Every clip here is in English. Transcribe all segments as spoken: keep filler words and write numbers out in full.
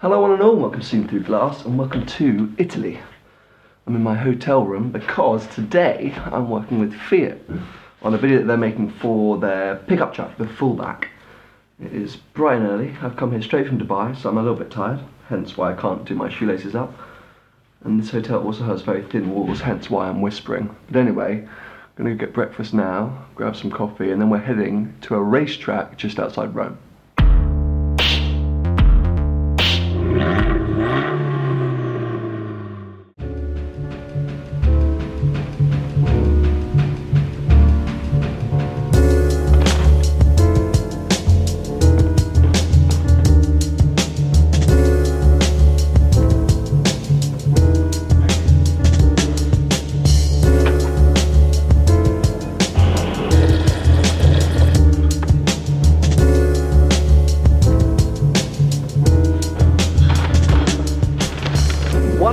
Hello one and all, welcome to Seen Through Glass and welcome to Italy. I'm in my hotel room because today I'm working with Fiat on a video that they're making for their pickup truck, the Fullback. It is bright and early, I've come here straight from Dubai, so I'm a little bit tired, hence why I can't do my shoelaces up. And this hotel also has very thin walls, hence why I'm whispering. But anyway, I'm going to get breakfast now, grab some coffee, and then we're heading to a racetrack just outside Rome.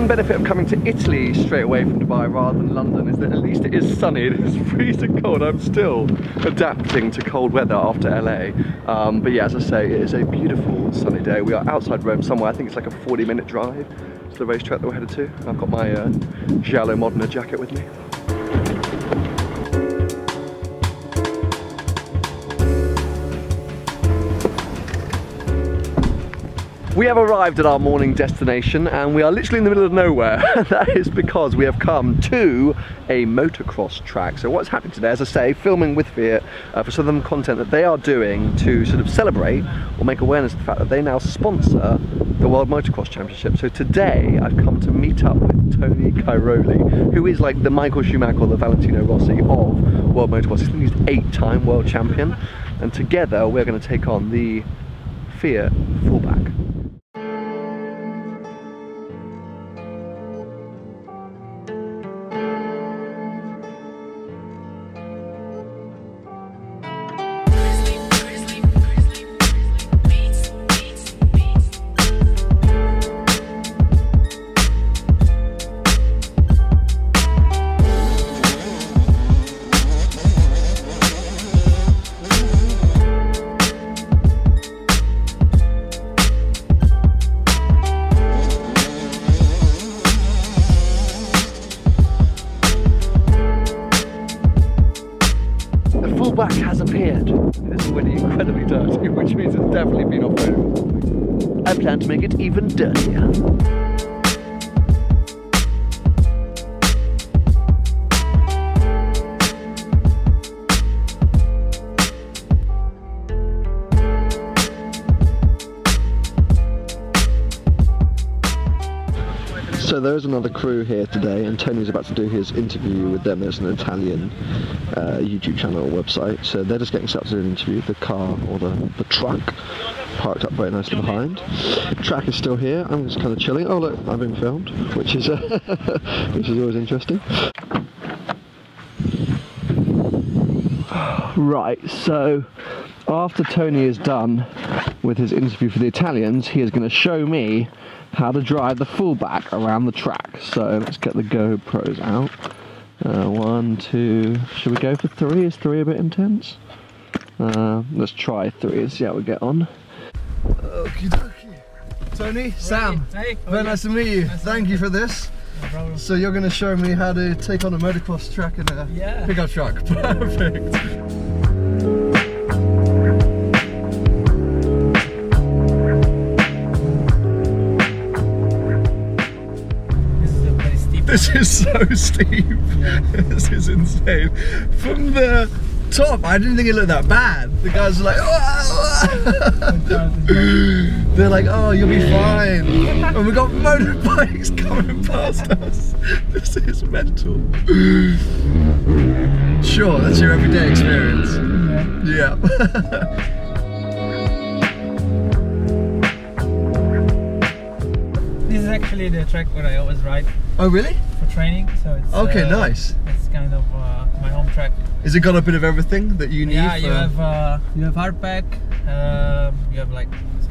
Benefit of coming to Italy straight away from Dubai rather than London is that at least it is sunny. It is freezing cold. I'm still adapting to cold weather after L A. Um, but yeah, as I say, it is a beautiful sunny day. We are outside Rome somewhere. I think it's like a forty minute drive to the racetrack that we're headed to. I've got my uh, Giallo Modena jacket with me. We have arrived at our morning destination and we are literally in the middle of nowhere. That is because we have come to a motocross track. So what's happening today, as I say, filming with Fiat uh, for some content that they are doing to sort of celebrate or make awareness of the fact that they now sponsor the World Motocross Championship. So today I've come to meet up with Tony Cairoli, who is like the Michael Schumacher or the Valentino Rossi of World Motocross. I think he's eight time world champion. And together we're going to take on the Fiat Fullback. Fullback has appeared. It is already incredibly dirty, which means it's definitely been off-roaded. I plan to make it even dirtier. So there is another crew here today, and Tony's about to do his interview with them. There's an Italian uh, YouTube channel or website, so they're just getting set up to do an interview. The car, or the, the truck, parked up very nicely behind. The track is still here. I'm just kind of chilling. Oh look, I've been filmed, which is uh, which is always interesting. Right, so after Tony is done with his interview for the Italians, he is going to show me how to drive the Fullback around the track. So let's get the GoPros out. Uh, one, two, should we go for three? Is three a bit intense? Uh, let's try three and see how we get on. Okie dokie. Tony, Sam, hey. Very nice to meet you. Nice Thank to you for this. No so you're going to show me how to take on a motocross track in a yeah. pickup truck. Perfect. This is so steep. Yeah. This is insane. From the top, I didn't think it looked that bad. The guys were like, oh. They're like, oh, you'll be fine. And we got motorbikes coming past us. This is mental. Sure, that's your everyday experience. Yeah. yeah. This is actually the track where I always ride. Oh really? For training, so it's okay. Uh, nice. It's kind of uh, my home track. Is it got a bit of everything that you need? Yeah, for... you have uh, you have hard pack, um, you have like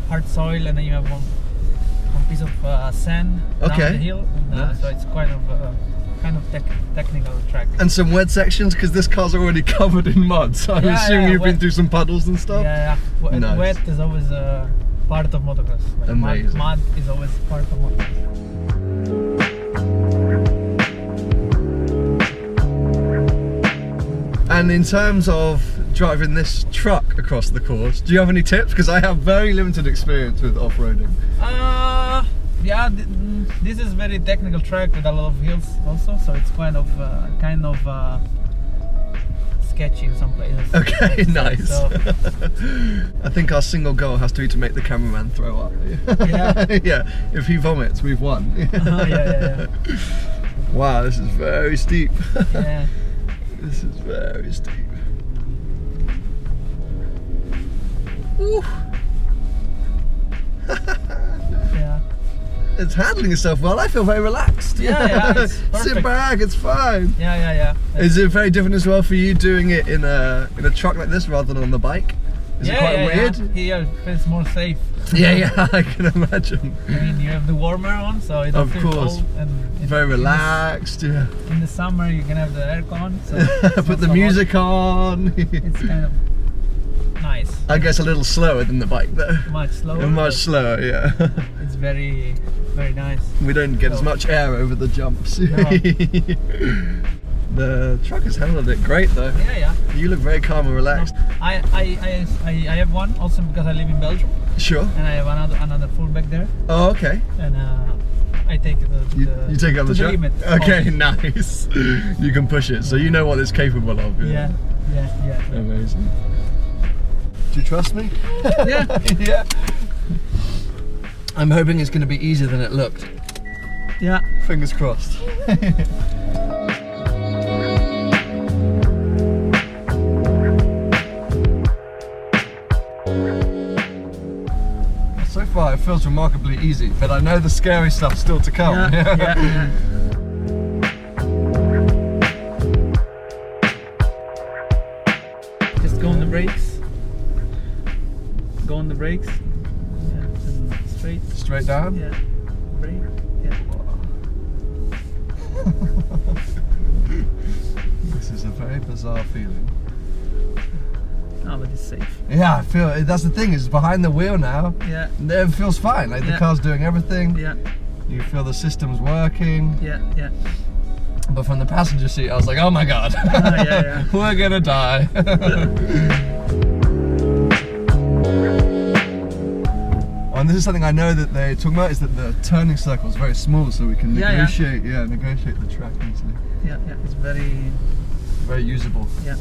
hard soil, and then you have one, one piece of uh, sand okay. down the hill. And, uh, nice. So it's quite of uh, kind of tec technical track. And some wet sections because this car's already covered in mud, so I yeah, assume yeah, you've wet. been through some puddles and stuff. Yeah, yeah. Wet, nice. wet is always. Uh, part of motocross. Like mud, mud is always part of motocross. And in terms of driving this truck across the course, do you have any tips? Because I have very limited experience with off-roading. Uh, yeah, th this is very technical track with a lot of hills also, so it's kind of uh, kind of uh, sketchy in some places. Okay, nice. So, I think our single goal has to be to make the cameraman throw up. Yeah. Yeah. If he vomits, we've won. uh-huh, yeah, yeah, yeah. Wow, this is very steep. Yeah. This is very steep. Woo. Yeah. It's handling itself well. I feel very relaxed. Yeah, yeah, it's perfect. Sit back, it's fine. Yeah, yeah, yeah. It's Is it very different as well for you doing it in a in a truck like this rather than on the bike? Is yeah, it quite yeah, weird? Yeah, here it's more safe. Yeah, yeah, I can imagine. I mean, you have the warmer on, so it doesn't feel cold. And very relaxed. The, yeah. In the summer, you can have the aircon. So put the so music hot. on. It's kind of. Nice. I guess a little slower than the bike though. Much slower. Much slower, yeah. It's very, very nice. We don't get so as much air over the jumps. No. The truck has handled it great though. Yeah, yeah. You look very calm and relaxed. I, I, I, I have one also because I live in Belgium. Sure. And I have another another fullback there. Oh, okay. And uh, I take it to you, the, you take up to the, the limit. Okay, always. Nice. You can push it, so you know what it's capable of. Yeah, yeah, yeah. yeah, yeah. Amazing. Do you trust me? Yeah. Yeah. I'm hoping it's going to be easier than it looked. Yeah. Fingers crossed. So far it feels remarkably easy, but I know the scary stuff's still to come. Yeah. Yeah. Yeah. Just go on the brakes. Go on the brakes. Yeah, and straight. Straight down? Yeah. Brake. Yeah. This is a very bizarre feeling. No, but it's safe. Yeah, I feel it. That's the thing, it's behind the wheel now. Yeah. It feels fine. Like yeah. the car's doing everything. Yeah. You feel the system's working. Yeah, yeah. But from the passenger seat, I was like, oh my god. Oh, yeah, yeah. We're gonna die. And this is something I know that they're talking about, is that the turning circle is very small, so we can negotiate, yeah, yeah. yeah negotiate the track easily. Yeah, yeah, it's very... very usable. Yeah.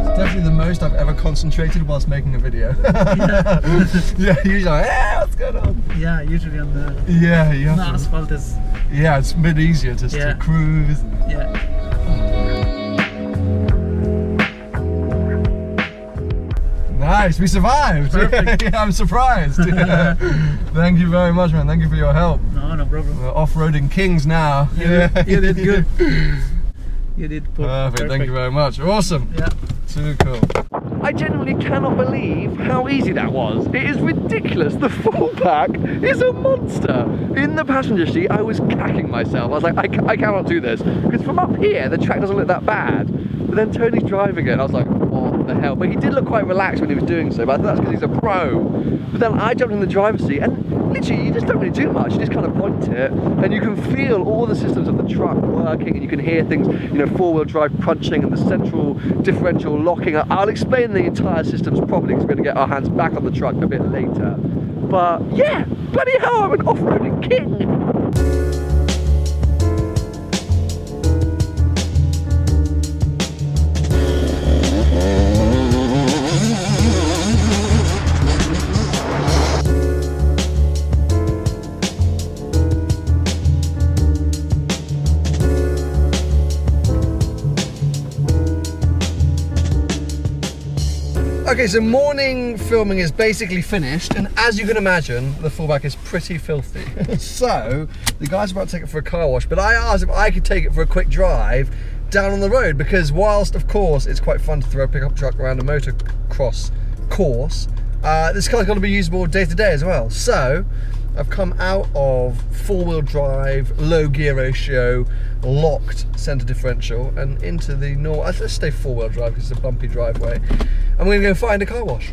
It's definitely the most I've ever concentrated whilst making a video. Yeah. Yeah, usually like, yeah, what's going on? Yeah, usually on the... Yeah, yeah. On the asphalt is... Yeah, it's a bit easier just yeah. to cruise. And... Yeah. Nice, we survived! Perfect. Yeah, I'm surprised! Yeah. Thank you very much, man, thank you for your help. No, no problem. We're off-roading kings now. You, yeah. did, you did good. You did perfect. Perfect, thank you very much. Awesome! Yeah. Too cool. I genuinely cannot believe how easy that was. It is ridiculous. The fullback is a monster. In the passenger seat, I was cacking myself. I was like, I, ca I cannot do this. Because from up here, the track doesn't look that bad. But then Tony's driving it, and I was like, what the hell? But he did look quite relaxed when he was doing so, but I think that's because he's a pro. But then I jumped in the driver's seat, and literally, you just don't really do much. You just kind of point it, and you can feel all the systems of the truck working, and you can hear things, you know, four-wheel drive crunching, and the central differential locking. I'll explain the entire systems properly because we're going to get our hands back on the truck a bit later. But yeah, bloody hell, I'm an off-roading king! Okay, so morning filming is basically finished, and as you can imagine, the fullback is pretty filthy. So, the guys were about to take it for a car wash, but I asked if I could take it for a quick drive down on the road, because whilst, of course, it's quite fun to throw a pickup truck around a motocross course, uh, this car's got to be usable day to day as well. So, I've come out of four-wheel drive, low gear ratio, locked centre differential, and into the normal. Let's stay four-wheel drive because it's a bumpy driveway. I'm going to go find a car wash.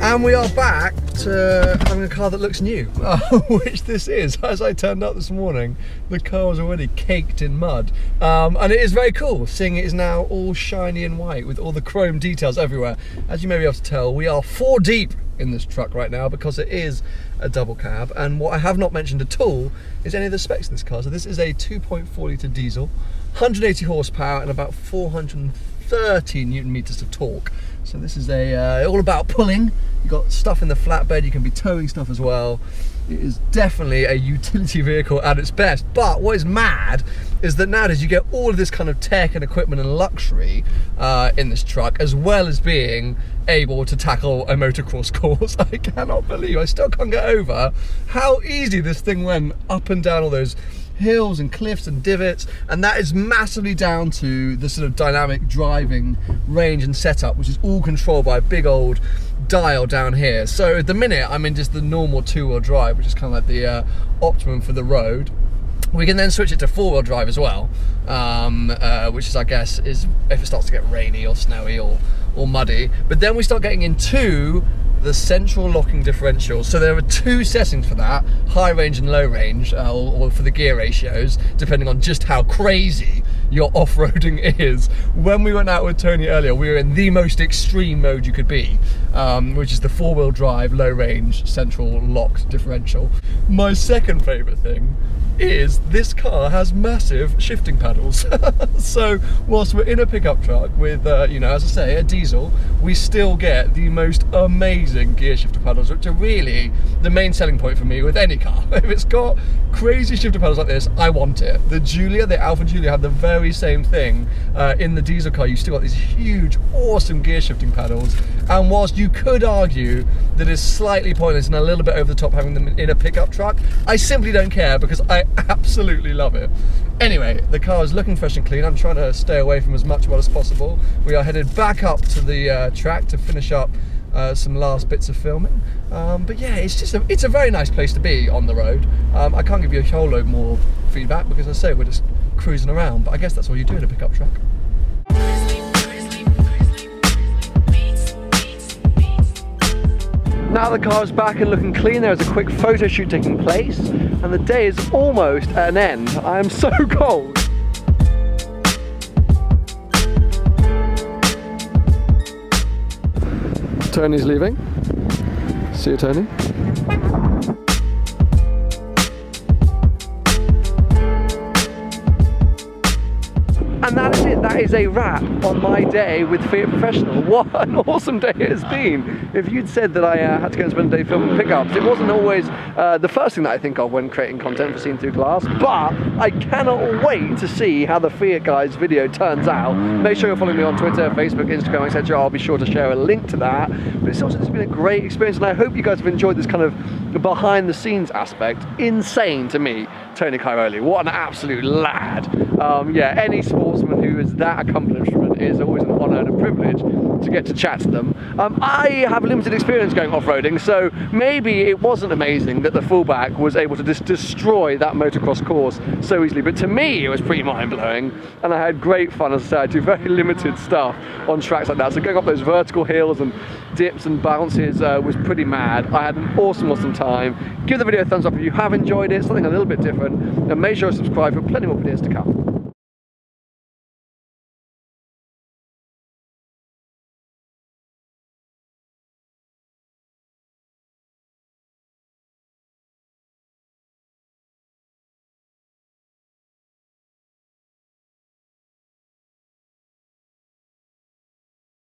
And we are back to having a car that looks new, uh, which this is. As I turned up this morning, the car was already caked in mud. Um, and it is very cool, seeing it is now all shiny and white with all the chrome details everywhere. As you may be able to tell, we are four deep in this truck right now because it is a double cab. And what I have not mentioned at all is any of the specs in this car. So this is a two point four litre diesel, one hundred eighty horsepower and about four hundred thirty newton meters of torque. So this is a uh, all about pulling. You've got stuff in the flatbed, you can be towing stuff as well. It is definitely a utility vehicle at its best. But what is mad is that nowadays you get all of this kind of tech and equipment and luxury uh, in this truck, as well as being able to tackle a motocross course. I cannot believe, I still can't get over how easy this thing went up and down all those hills and cliffs and divots, and that is massively down to the sort of dynamic driving range and setup, which is all controlled by a big old dial down here. So at the minute I'm in just the normal two-wheel drive, which is kind of like the uh, optimum for the road. We can then switch it to four-wheel drive as well, um, uh, which is, I guess, is if it starts to get rainy or snowy or, or muddy. But then we start getting into the central locking differential. So there are two settings for that, high range and low range, uh, or, or for the gear ratios, depending on just how crazy your off-roading is. When we went out with Tony earlier, we were in the most extreme mode you could be, um, which is the four-wheel drive, low range, central locked differential. My second favorite thing is this car has massive shifting paddles. So whilst we're in a pickup truck with, uh, you know, as I say, a diesel, we still get the most amazing gear shifter paddles, which are really the main selling point for me with any car. If it's got crazy shifter paddles like this, I want it. The Giulia, the Alfa Giulia, have the very same thing uh, in the diesel car. You've still got these huge, awesome gear shifting paddles, and whilst you could argue that it's slightly pointless and a little bit over the top having them in a pickup truck, I simply don't care because I absolutely love it. Anyway, the car is looking fresh and clean. I'm trying to stay away from as much mud as possible. We are headed back up to the uh, track to finish up uh, some last bits of filming. Um, but yeah, it's just a, it's a very nice place to be on the road. Um, I can't give you a whole load more feedback because, as I say, we're just cruising around. But I guess that's all you do in a pickup truck. Now the car is back and looking clean, there is a quick photo shoot taking place, and the day is almost at an end. I am so cold. Tony's leaving. See you, Tony. And that is it, that is a wrap on my day with Fiat Professional. What an awesome day it has been. If you'd said that I uh, had to go and spend a day filming pickups, it wasn't always uh, the first thing that I think of when creating content for Seen Through Glass, but I cannot wait to see how the Fiat guys video turns out. Make sure you're following me on Twitter, Facebook, Instagram, et cetera. I'll be sure to share a link to that. But it's also just been a great experience, and I hope you guys have enjoyed this kind of behind the scenes aspect. Insane to me, Tony Cairoli, what an absolute lad. Um, yeah, any sportsman who is that accomplished is always an honour and a privilege to get to chat to them. Um, I have limited experience going off-roading, so maybe it wasn't amazing that the Fullback was able to just destroy that motocross course so easily, but to me it was pretty mind-blowing, and I had great fun. As I said, I do very limited stuff on tracks like that, so going up those vertical hills and dips and bounces uh, was pretty mad. I had an awesome, awesome time. Give the video a thumbs up if you have enjoyed it, something a little bit different, and make sure to subscribe for plenty more videos to come.